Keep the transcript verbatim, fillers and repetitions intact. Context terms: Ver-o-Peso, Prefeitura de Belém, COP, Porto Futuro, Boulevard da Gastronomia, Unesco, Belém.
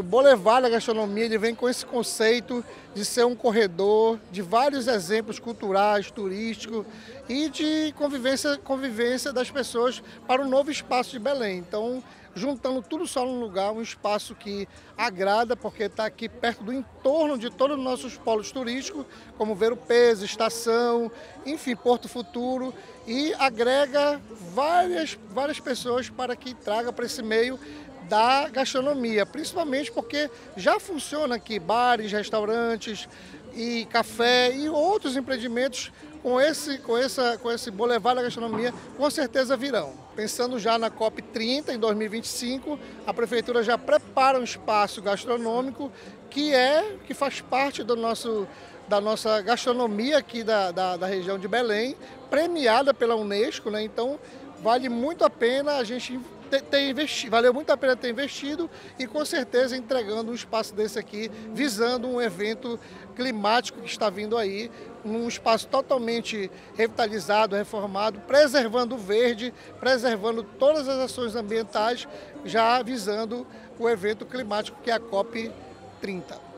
O Boulevard da Gastronomia ele vem com esse conceito de ser um corredor de vários exemplos culturais, turísticos e de convivência, convivência das pessoas para um novo espaço de Belém. Então, juntando tudo só num lugar, um espaço que agrada, porque está aqui perto do entorno de todos os nossos polos turísticos, como Ver-o-Peso, Estação, enfim, Porto Futuro, e agrega várias, várias pessoas para que traga para esse meio da gastronomia, principalmente porque já funciona aqui bares, restaurantes e café e outros empreendimentos com esse, com essa, com esse Boulevard da Gastronomia, com certeza virão. Pensando já na COP trinta em dois mil e vinte e cinco, a prefeitura já prepara um espaço gastronômico que é que faz parte do nosso da nossa gastronomia aqui da, da, da região de Belém, premiada pela Unesco, né? Então vale muito a pena a gente Ter investido, valeu muito a pena ter investido e com certeza entregando um espaço desse aqui, visando um evento climático que está vindo aí, num espaço totalmente revitalizado, reformado, preservando o verde, preservando todas as ações ambientais, já visando o evento climático que é a COP trinta.